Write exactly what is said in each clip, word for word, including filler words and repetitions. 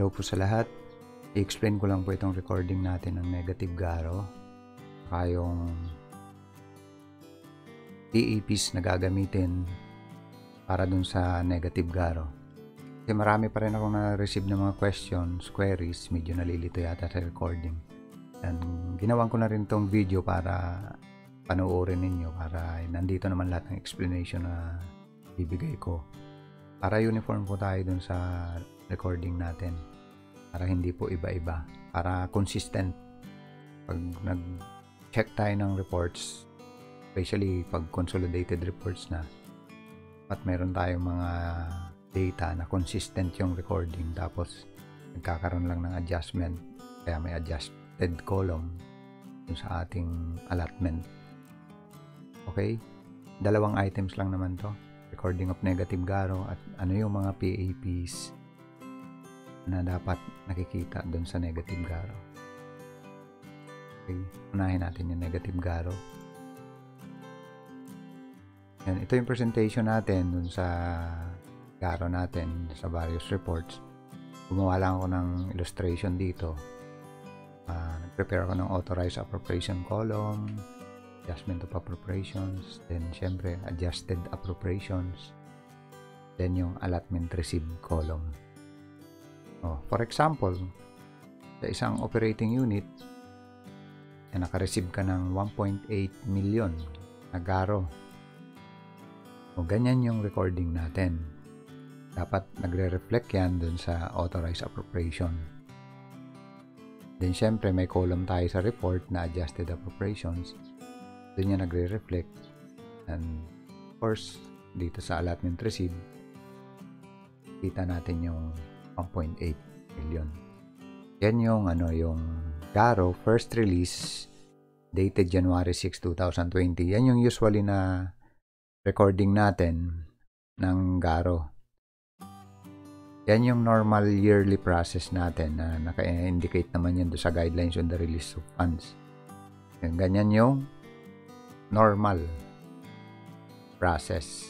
Hello po sa lahat. I-explain ko lang po itong recording natin ng negative garo, saka yung P A Ps na gagamitin para dun sa negative garo. Kasi marami pa rin akong na-receive ng mga questions, queries, medyo nalilito yata sa recording. And ginawan ko na rin itong video para panoorin ninyo, para nandito naman lahat ng explanation na bibigay ko. Para uniform po tayo dun sa recording natin. Para hindi po iba-iba, para consistent pag nag-check tayo ng reports, especially pag consolidated reports na at meron tayong mga data na consistent yung recording, tapos nagkakaroon lang ng adjustment, kaya may adjusted column sa ating allotment. Okay, dalawang items lang naman to, recording of negative garo at ano yung mga P A Ps na dapat nakikita doon sa negative garo. Okay, unahin natin yung negative garo. Yan, ito yung presentation natin doon sa garo natin sa various reports. Gumawa lang ako ng illustration dito. Uh, nag-prepare ako ng authorized appropriation column, adjustment of appropriations, then syempre adjusted appropriations, then yung allotment received column. Oh, for example, sa isang operating unit na naka-receive ka ng one point eight million na garo. O ganyan yung recording natin. Dapat nagre-reflect yan dun sa authorized appropriation. Then syempre may column tayo sa report na adjusted appropriations. Dun yan nagre-reflect. And of course, dito sa allotment received, kita natin yung one point eight million. Yan yung ano, yung garo first release dated January six, two thousand twenty. Yan yung usually na recording natin ng garo. Yan yung normal yearly process natin na naka-indicate naman yan doon sa guidelines on the release of funds. Yan, ganyan yung normal process.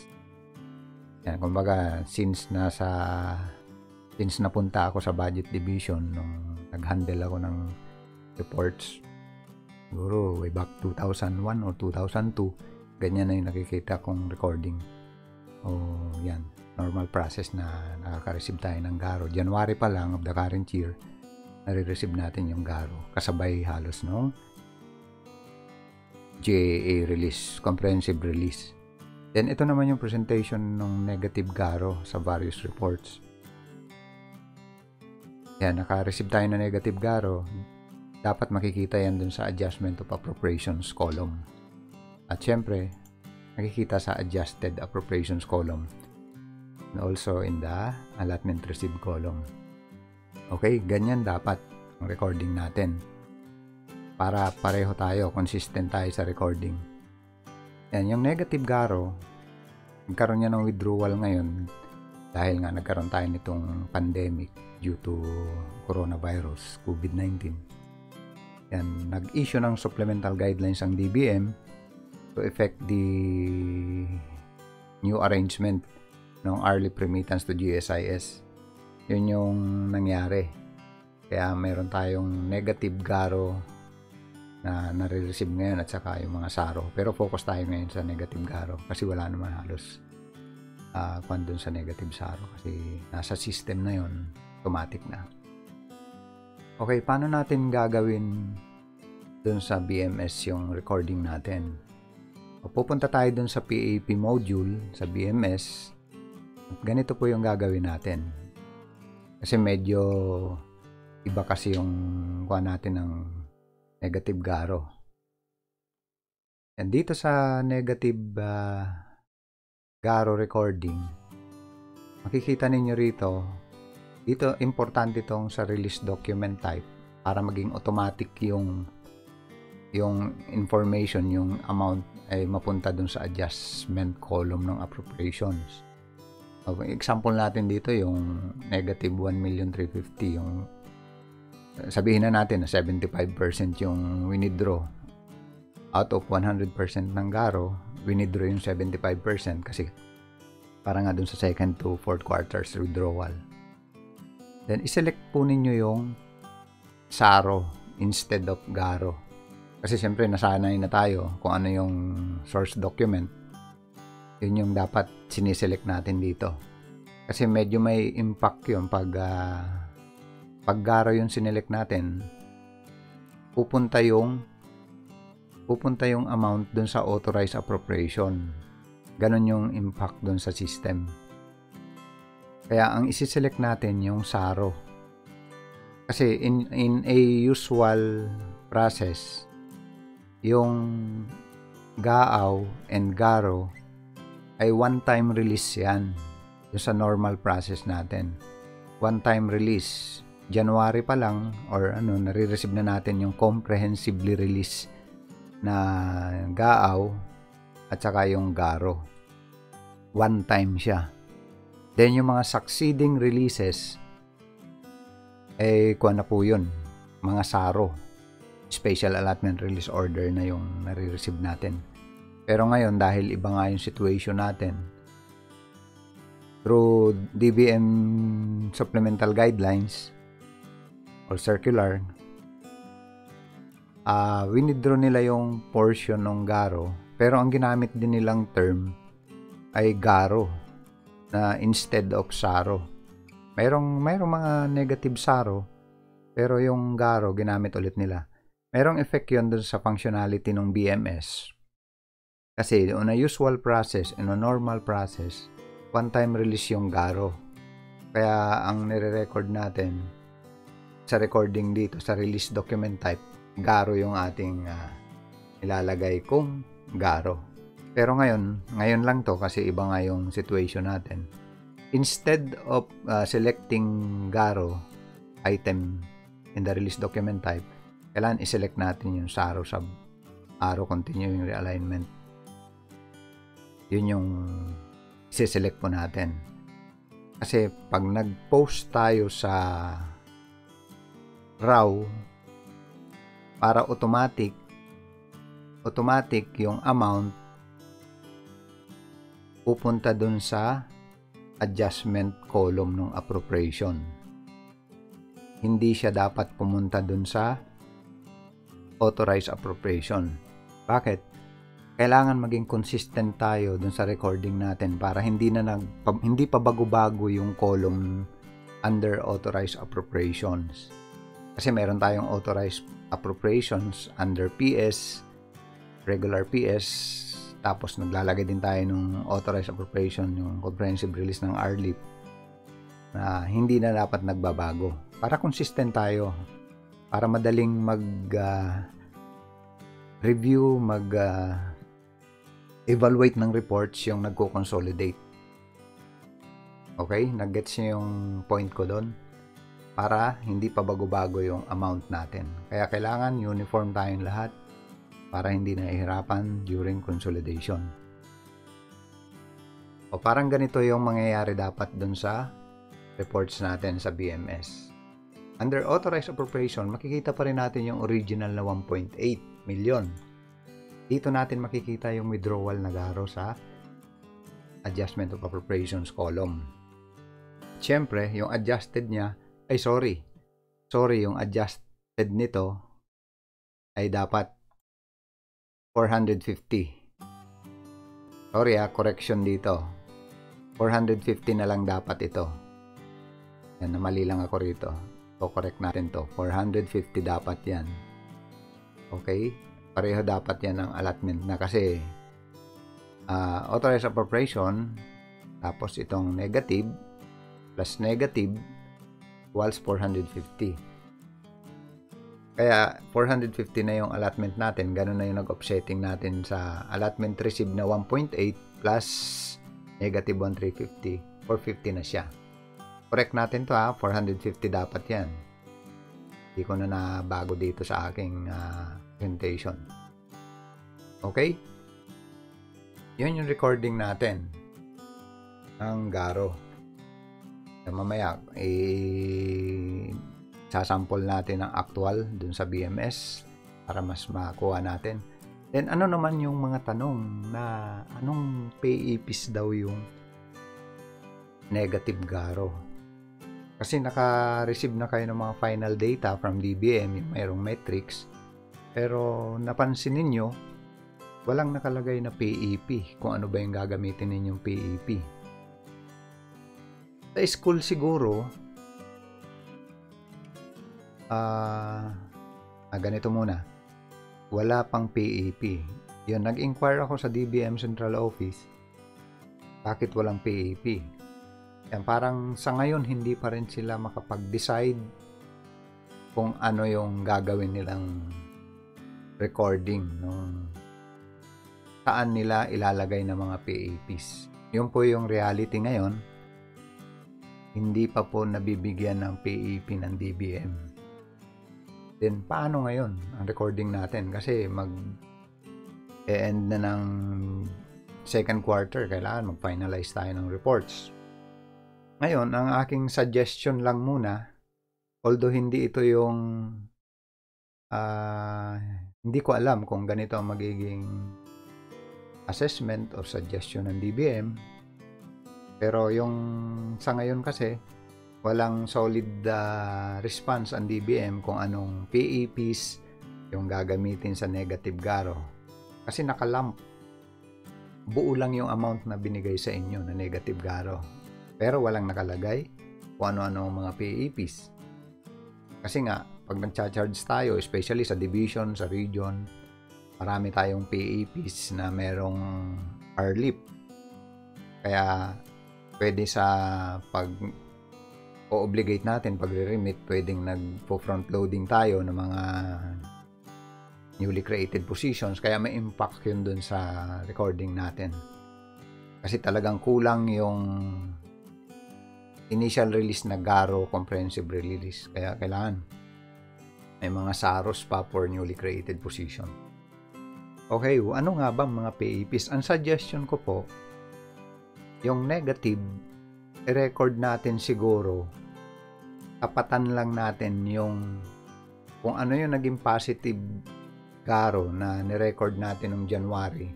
Yan, kumbaga since nasa Since napunta ako sa budget division nung nag-handle ako ng reports, siguro way back two thousand one or two thousand two, ganyan na yung nakikita kong recording. O yan, normal process na nakaka-receive tayo ng garo. January pa lang of the current year, nare-receive natin yung garo. Kasabay halos, no? G A A release, comprehensive release. Then ito naman yung presentation ng negative garo sa various reports. Yan, naka-receive tayo ng negative garo. Dapat makikita yan dun sa adjustment of appropriations column. At syempre, nakikita sa adjusted appropriations column. And also in the allotment received column. Okay, ganyan dapat ang recording natin. Para pareho tayo, consistent tayo sa recording. Yan, yung negative garo, nagkaroon niya ng withdrawal ngayon dahil nga nagkaroon tayo nitong pandemic. Due to coronavirus, COVID nineteen. Yan, nag-issue ng supplemental guidelines ang D B M to effect the new arrangement ng R L I P remittance to G S I S. Yun yung nangyari. Kaya meron tayong negative garo na nare-receive ngayon at saka yung mga SARO. Pero focus tayo ngayon sa negative garo kasi wala naman halos uh, kwan dun sa negative SARO kasi nasa system na yun. Automatic na. Okay, paano natin gagawin dun sa B M S yung recording natin? O, pupunta tayo dun sa P A P module sa B M S at ganito po yung gagawin natin. Kasi medyo iba kasi yung kuha natin ng negative garo. And dito sa negative uh, garo recording, makikita ninyo rito. Dito, importante itong sa release document type para maging automatic yung yung information, yung amount ay mapunta dun sa adjustment column ng appropriations. So, example natin dito yung negative one million three hundred fifty thousand, yung sabihin na natin na seventy-five percent yung withdraw out of one hundred percent ng garo, withdraw yung seventy-five percent kasi para nga dun sa second to fourth quarters withdrawal. Then, iselect po ninyo yung SARO instead of GARO. Kasi siyempre, nasanay na tayo kung ano yung source document. Yun yung dapat siniselect natin dito. Kasi medyo may impact yun pag, uh, pag GARO yung sinelect natin. Pupunta yung pupunta yung amount dun sa authorized appropriation. Ganon yung impact dun sa system. Kaya ang isi-select natin yung SARO. Kasi in, in a usual process, yung G A A and GARO ay one-time release yan. Yung sa normal process natin. One-time release. January pa lang or ano, nare-receive na natin yung comprehensively release na G A A at saka yung GARO. One time siya. Then yung mga succeeding releases eh kuha na po yun. Mga SARO. Special Allotment Release Order na yung nare-receive natin. Pero ngayon dahil iba nga yung situation natin, through D B M Supplemental Guidelines or Circular, Uh, winidraw nila yung portion ng GARO, pero ang ginamit din nilang term ay GARO na instead of SARO. Mayroong, mayroong mga negative SARO, pero yung GARO ginamit ulit nila. Mayroong effect yun dun sa functionality ng B M S. Kasi on a usual process and a normal process, one-time release yung GARO. Kaya ang nire-record natin sa recording dito, sa release document type, GARO yung ating uh, ilalagay kung GARO. Pero ngayon, ngayon lang to kasi iba nga yung situation natin. Instead of uh, selecting GARO item in the release document type, kailangan iselect natin yung SARO sub arrow continuing realignment. Yun yung iseselect po natin. Kasi pag nag-post tayo sa RAW, para automatic automatic yung amount pupunta dun sa adjustment column ng appropriation. Hindi siya dapat pumunta dun sa authorized appropriation. Bakit? Kailangan maging consistent tayo dun sa recording natin para hindi na nag, hindi pa bago-bago yung column under authorized appropriations. Kasi meron tayong authorized appropriations under P S, regular P S, tapos naglalagay din tayo ng authorized appropriation, yung comprehensive release ng R L I P, na hindi na dapat nagbabago. Para consistent tayo, para madaling mag-review, uh, mag-evaluate uh, ng reports yung nagko-consolidate. Okay? Nag-gets nyo yung point ko doon? Para hindi pa bago-bago yung amount natin. Kaya kailangan uniform tayong lahat para hindi nahihirapan during consolidation. O parang ganito yung mangyayari dapat dun sa reports natin sa B M S. Under authorized appropriation, makikita pa rin natin yung original na one point eight million. Dito natin makikita yung withdrawal na GARO sa adjustment of appropriations column. Siyempre, yung adjusted niya ay sorry, sorry yung adjusted nito ay dapat four hundred fifty. Sorry ha, correction dito. four hundred fifty na lang dapat ito. Yan, namali lang ako rito. So, correct natin to. four hundred fifty dapat yan. Okay? Pareho dapat yan ang allotment na kasi uh, authorized appropriation tapos itong negative plus negative equals four hundred fifty. Kaya four hundred fifty na yung allotment natin. Ganun na yung nag-offsetting natin sa allotment received na one point eight plus negative one thousand three hundred fifty. four hundred fifty na siya. Correct natin to ha. four hundred fifty dapat yan. Hindi ko na nabago dito sa aking uh, presentation. Okay? Yun yung recording natin ng GARO. Mamaya eh, sasample natin ang actual dun sa B M S para mas makuha natin. Then ano naman yung mga tanong na anong P A Ps daw yung negative GARO? Kasi naka-receive na kayo ng mga final data from D B M, yung mayroong metrics. Pero napansin ninyo, walang nakalagay na P A P, kung ano ba yung gagamitin ninyong P A P. Sa school siguro, uh, ah, ganito muna, wala pang P A P. Yun, nag-inquire ako sa D B M Central Office, bakit walang P A P? Yan, parang sa ngayon hindi pa rin sila makapag-decide kung ano yung gagawin nilang recording, no? Saan nila ilalagay ng mga P A Ps. Yun po yung reality ngayon. Hindi pa po nabibigyan ng P A P ng D B M. Then paano ngayon ang recording natin? Kasi mag-e-end na ng second quarter, kailangan mag-finalize tayo ng reports. Ngayon, ang aking suggestion lang muna, although hindi ito yung, uh, hindi ko alam kung ganito ang magiging assessment or suggestion ng D B M, pero yung sa ngayon kasi, walang solid uh, response ang D B M kung anong P A Ps yung gagamitin sa negative GARO. Kasi nakalamp, buo lang yung amount na binigay sa inyo na negative GARO. Pero walang nakalagay kung ano-ano ang mga P A Ps. Kasi nga, pag nag-charge tayo, especially sa division, sa region, marami tayong P A Ps na merong R L I P. Kaya, pwede sa pag-o-obligate natin, pag-remit, pwedeng nag-front loading tayo ng mga newly created positions. Kaya may impact yun dun sa recording natin. Kasi talagang kulang yung initial release na GARO, comprehensive release. Kaya kailangan may mga SAROs pa for newly created position. Okay, ano nga bang mga P A Ps? Ang suggestion ko po, yung negative, i-record natin siguro, tapatan lang natin yung kung ano yung naging positive GARO na nirecord natin noong January.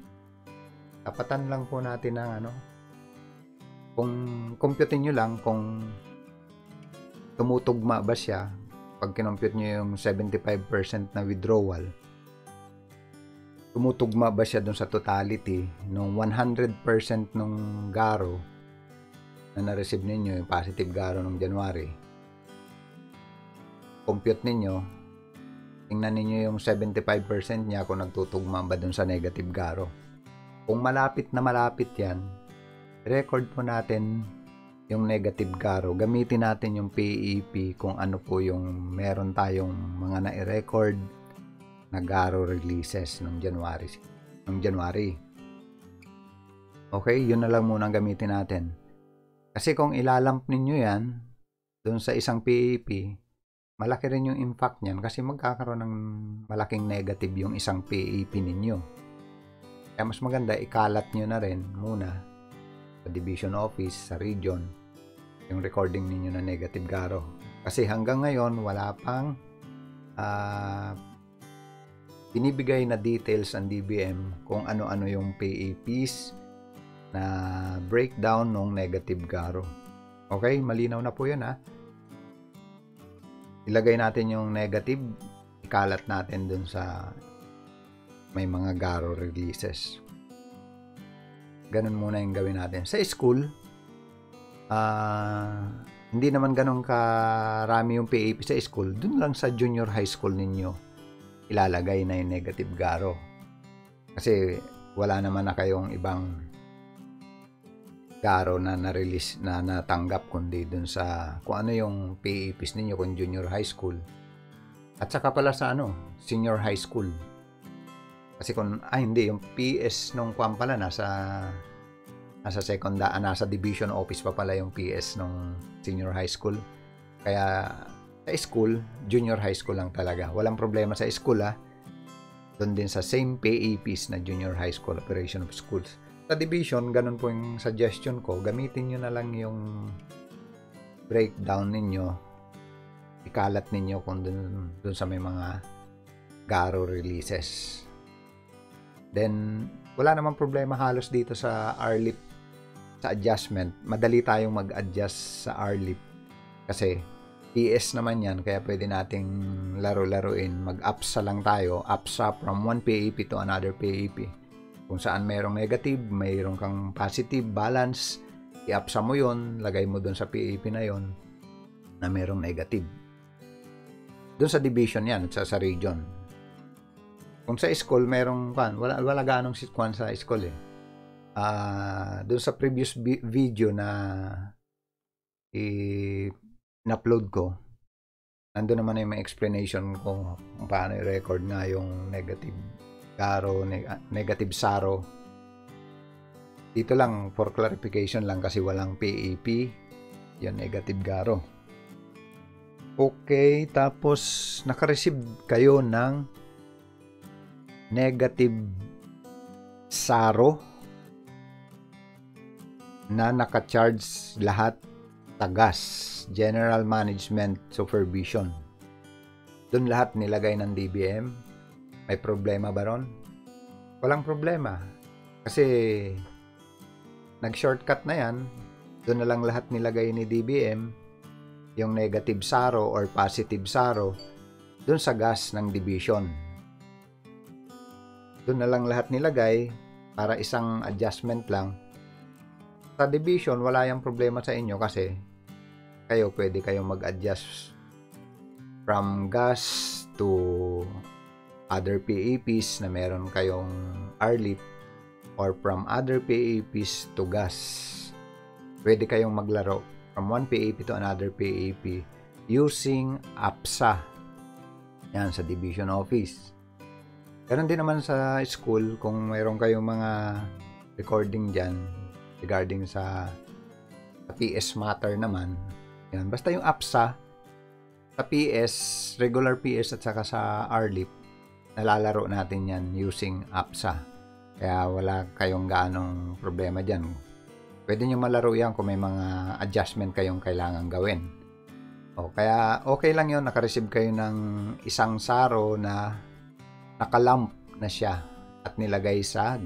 Tapatan lang po natin ang ano, kung compute nyo lang kung tumutugma ba siya pag kinompute nyo yung seventy-five percent na withdrawal, tumutugma ba siya dun sa totality nung one hundred percent nung GARO na na-receive ninyo, yung positive GARO nung January. Compute ninyo, tingnan ninyo yung seventy-five percent niya kung nagtutugma ba dun sa negative GARO. Kung malapit na malapit yan, record po natin yung negative GARO. Gamitin natin yung P A P kung ano po yung meron tayong mga na-record na GARO releases noong January. Noong January. Okay, yun na lang muna ang gamitin natin. Kasi kung ilalamp ninyo yan doon sa isang P A P, malaki rin yung impact niyan kasi magkakaroon ng malaking negative yung isang P A P ninyo. Kaya mas maganda ikalat nyo na rin muna sa division office, sa region, yung recording ninyo na negative GARO. Kasi hanggang ngayon, wala pang uh, binibigay na details ang D B M kung ano-ano yung P A Ps na breakdown ng negative GARO. Okay, malinaw na po yun ha. Ilagay natin yung negative, ikalat natin dun sa may mga GARO releases. Ganun muna yung gawin natin. Sa school, uh, hindi naman ganun karami yung P A P sa school. Dun lang sa junior high school ninyo, ilalagay na yung negative GARO. Kasi wala naman na kayong ibang GARO na na-release, na natanggap, kundi dun sa kung ano yung P A Ps ninyo kung junior high school. At saka pala sa ano, senior high school. Kasi kung, ah hindi, yung P S nung kwan pala, nasa, nasa second, ah, nasa division office pa pala yung P S nung senior high school. Kaya, sa school, junior high school lang talaga. Walang problema sa school, ha. Doon din sa same P A Ps na junior high school, operation of schools. Sa division, ganun po yung suggestion ko. Gamitin nyo na lang yung breakdown ninyo. Ikalat ninyo kung doon, doon sa may mga GARO releases. Then, wala namang problema halos dito sa R L I P, sa adjustment. Madali tayong mag-adjust sa R L I P. Kasi P S naman yan, kaya pwede nating laro-laruin. Mag-APSA lang tayo. APSA from one P A P to another P A P. Kung saan mayroong negative, mayroong kang positive balance, i-APSA mo yon, lagay mo dun sa P A P na yon na mayroong negative. Dun sa division yan, sa, sa region. Kung sa school, mayroong kan, wala, wala ganong sitwan sa school eh. Uh, doon sa previous video na i-upload ko, nandun naman yung may explanation ko kung paano i-record nga yung negative GARO, neg negative SARO. Dito lang for clarification lang kasi walang P A P yung negative GARO. Okay, tapos naka-receive kayo ng negative SARO na naka-charge lahat tagas, general management supervision. Doon lahat nilagay ng D B M. May problema ba ron? Walang problema. Kasi nag-shortcut na yan. Doon na lang lahat nilagay ni D B M. Yung negative SARO or positive SARO doon sa gas ng division. Doon na lang lahat nilagay para isang adjustment lang. Sa division, wala yung problema sa inyo kasi kayo pwede kayong mag-adjust from gas to other P A Ps na meron kayong R L I P or from other P A Ps to gas. Pwede kayong maglaro from one P A P to another P A P using APSA. Yan, sa division office. Ganun din naman sa school kung meron kayong mga recording dyan. Regarding sa, sa P S matter naman, yan. Basta yung APSA sa P S, regular P S at saka sa R L I P, nalalaro natin yan using APSA. Kaya wala kayong gaanong problema dyan. Pwede nyo malaro yan kung may mga adjustment kayong kailangan gawin. O, kaya okay lang yun, nakareceive kayo ng isang SARO na nakalump na siya at nilagay sa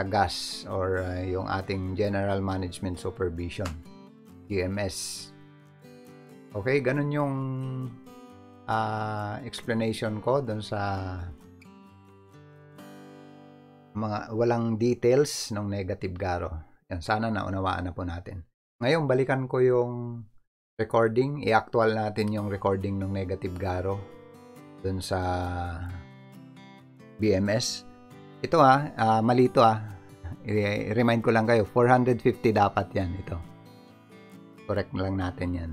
gas or uh, yung ating general management supervision, G M S. Okay, ganun yung uh, explanation ko dun sa mga walang details ng negative GARO. Yan, sana naunawaan na po natin. Ngayon, balikan ko yung recording. I-actual natin yung recording ng negative GARO dun sa B M S. Ito ah, uh, mali ito ah. I-remind ko lang kayo, four hundred fifty dapat yan ito. Correct na lang natin yan.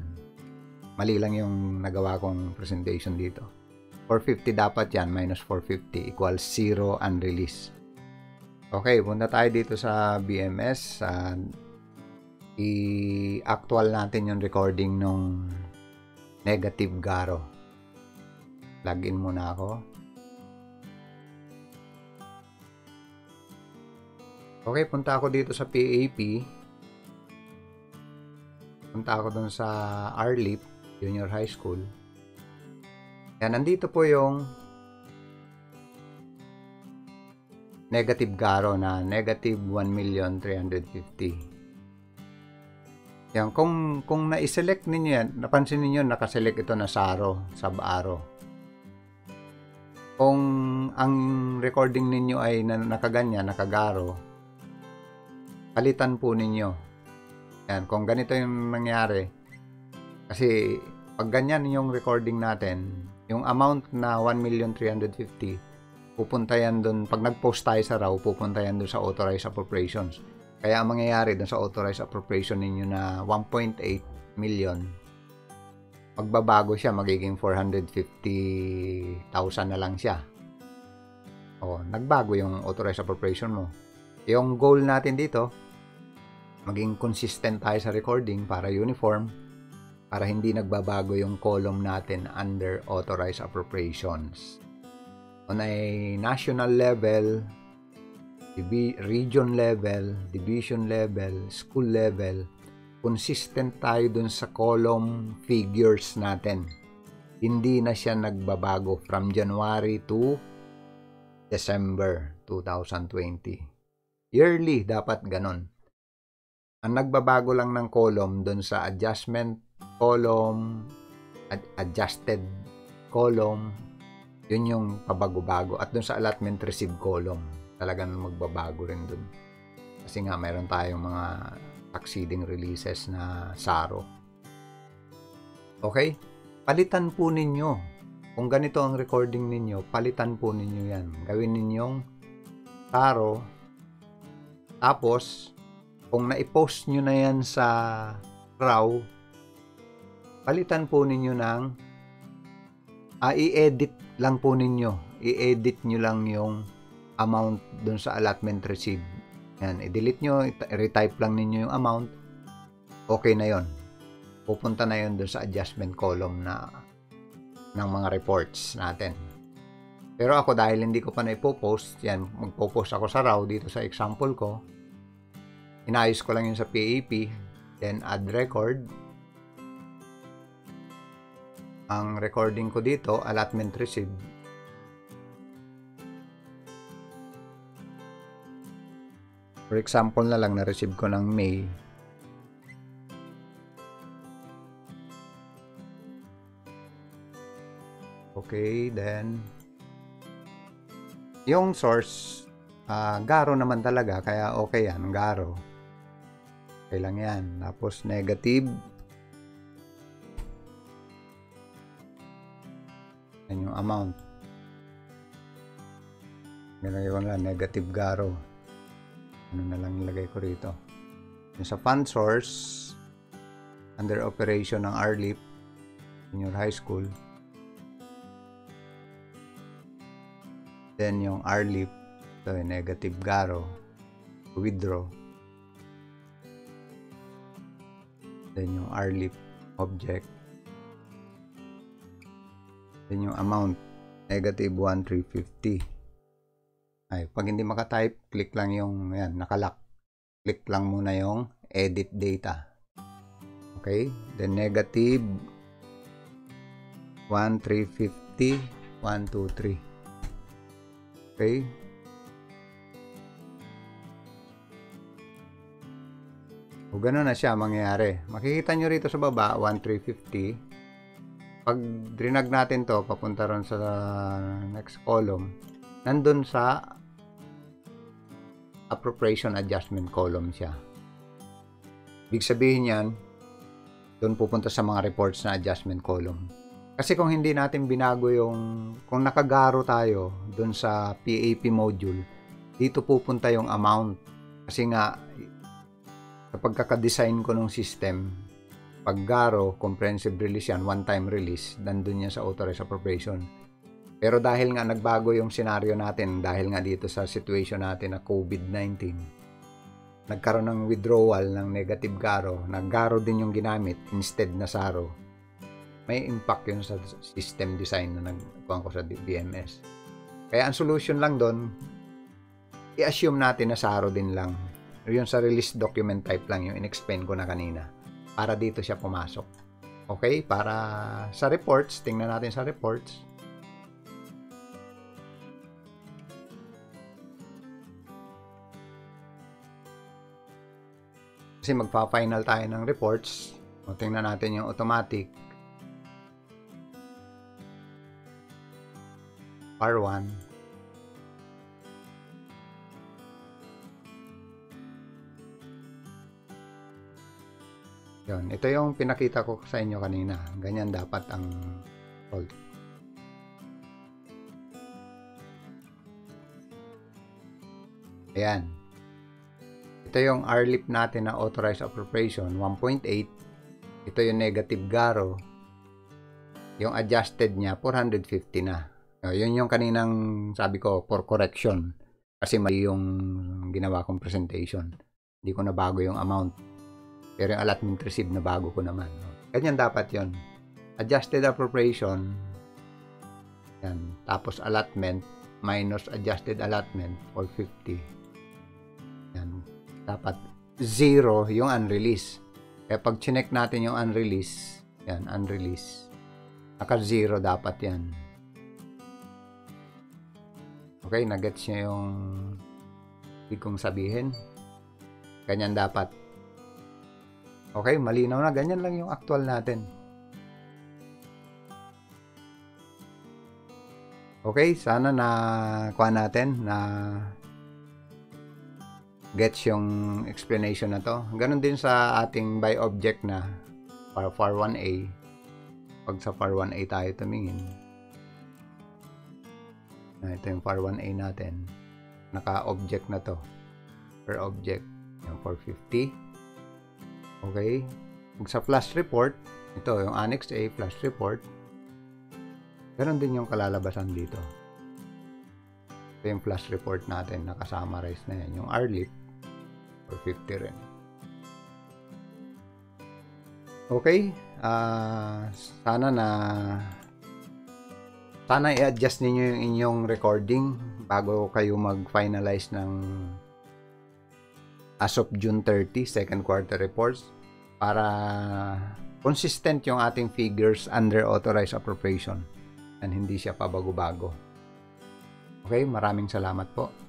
Mali lang yung nagawa kong presentation dito. four fifty dapat yan, minus four fifty equals zero unreleased. Okay, punta tayo dito sa B M S. Uh, i-actual natin yung recording nung negative GARO. Login muna ako. Okay, punta ako dito sa P A P. Punta ako dun sa R L I P, Junior High School. Yan, nandito po yung negative GARO na negative one million three hundred fifty thousand. Yan, kung, kung na-select ninyo yan, napansin ninyo, nakaselect ito na SARO, sub-ARO. Kung ang recording ninyo ay nakaganyan, nakagaro, palitan po ninyo. Yan, kung ganito yung nangyari. Kasi pag ganyan yung recording natin, yung amount na one million three hundred fifty thousand, pupunta yan dun, pag nag-post tayo sa RAW, pupunta yan dun sa authorized appropriations. Kaya ang mangyayari dun sa authorized appropriation ninyo na one point eight million, magbabago siya, magiging four hundred fifty thousand na lang siya. O, nagbago yung authorized appropriation mo. Yung goal natin dito, maging consistent tayo sa recording para uniform, para hindi nagbabago yung column natin under authorized appropriations. On a national level, region level, division level, school level, consistent tayo dun sa column figures natin. Hindi na siya nagbabago from January to December twenty twenty. Yearly, dapat ganon. Ang nagbabago lang ng column dun sa adjustment column, ad adjusted column, yun yung pabago-bago. At dun sa allotment received column, talagang magbabago rin dun. Kasi nga, meron tayong mga succeeding releases na SARO. Okay? Palitan po ninyo. Kung ganito ang recording ninyo, palitan po ninyo yan. Gawin ninyong SARO. Tapos, kung na-post nyo na yan sa RAW, palitan po ninyo ng ah, i-edit lang po ninyo. I-edit nyo lang yung amount dun sa allotment received. Yan, i-delete nyo, i-retype lang ninyo yung amount. Okay na yon. Pupunta na yon dun sa adjustment column na ng mga reports natin. Pero ako, dahil hindi ko pa na ipopost, yan, magpopost ako sa RAW dito sa example ko. Inayos ko lang yun sa P A P, then add record. Ang recording ko dito, allotment received. For example na lang, na-receive ko ng May. Okay, then yung source, uh, GARO naman talaga, kaya okay yan, GARO. Okay lang yan. Tapos negative. Yan yung amount. Ganagay ko lang, negative GARO. Ano na lang nilagay ko rito. Yung sa fund source, under operation ng R L I P, senior high school. Then yung R L I P, so negative GARO, withdraw. Then yung R L I P object. Then yung amount, negative one three five zero. Ay, pag hindi makatype, click lang yung, ayan, nakalock. Click lang muna yung edit data. Okay? Then negative one three five zero, one two three. Okay. O gano'n na siya mangyayari. Makikita nyo rito sa baba, one three five zero. Pag drinag natin to, papunta ron sa next column, nandun sa appropriation adjustment column siya. Ibig sabihin yan, doon pupunta sa mga reports na adjustment column. Kasi kung hindi natin binago yung, kung nakagaro tayo dun sa P A P module, dito pupunta yung amount. Kasi nga, sa pagkakadesign ko ng system, pag GARO, comprehensive release yan, one-time release, nandun yan sa authorized appropriation. Pero dahil nga nagbago yung senaryo natin, dahil nga dito sa situation natin na COVID nineteen, nagkaroon ng withdrawal ng negative GARO, na GARO din yung ginamit instead na SARO. May impact yun sa system design na nagkuhan ko sa B M S. Kaya ang solution lang doon, i-assume natin na SARO din lang. Yun sa release document type lang, yung in-explain ko na kanina. Para dito siya pumasok. Okay? Para sa reports, tingnan natin sa reports. Kasi magpa-final tayo ng reports. O, tingnan natin yung automatic. F A R one. Yun. Ito yung pinakita ko sa inyo kanina. Ganyan dapat ang hold. Ayan. Ito yung R L I P natin na authorized appropriation one point eight. Ito yung negative GARO. Yung adjusted niya four hundred fifty na. No, yun yung kaninang sabi ko for correction kasi mali yung ginawa kong presentation. Hindi ko nabago yung amount. Pero yung allotment received na bago ko naman. No? Ganyan dapat yun. Adjusted appropriation. Yan. Tapos allotment minus adjusted allotment or fifty. Yan. Dapat zero yung unreleased. Kaya pag chinek natin yung unreleased, yan, unreleased. Naka zero dapat yan. Okay, nag-gets niya yung ibig kong sabihin. Ganyan dapat. Okay, malinaw na. Ganyan lang yung actual natin. Okay, sana na kuha natin na gets yung explanation na to. Ganon din sa ating by object na para F A R one A. Pag sa F A R one A tayo tumingin. Ito yung F A R one A natin. Naka-object na to. Per object. Yung four fifty. Okay. Pag sa flash report, ito yung Annex A flash report. Ganon din yung kalalabasan dito. Ito yung flash report natin, nakasummarize na yan. Yung R L I P, four fifty rin. Okay, uh, sana na sana i-adjust ninyo yung inyong recording bago kayo mag-finalize ng as of June thirtieth, second quarter reports para consistent yung ating figures under authorized appropriation. And hindi siya pabago-bago. Okay, maraming salamat po.